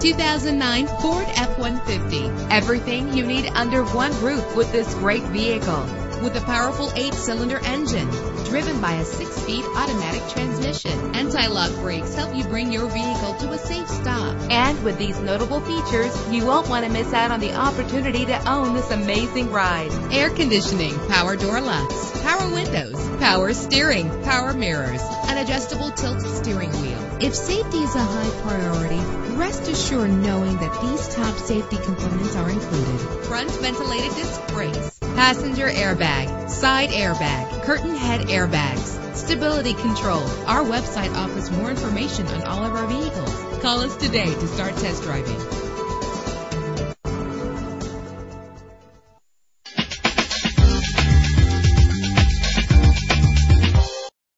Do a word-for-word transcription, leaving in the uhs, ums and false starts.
two thousand nine Ford F one fifty. Everything you need under one roof with this great vehicle. With a powerful eight-cylinder engine driven by a six-speed automatic transmission, anti-lock brakes help you bring your vehicle to a safe stop. And with these notable features, you won't want to miss out on the opportunity to own this amazing ride. Air conditioning, power door locks, power windows, power steering, power mirrors, an adjustable tilt steering wheel. If safety is a high priority, rest assured knowing that these top safety components are included. Front ventilated disc brakes, passenger airbag, side airbag, curtain head airbags, stability control. Our website offers more information on all of our vehicles. Call us today to start test driving.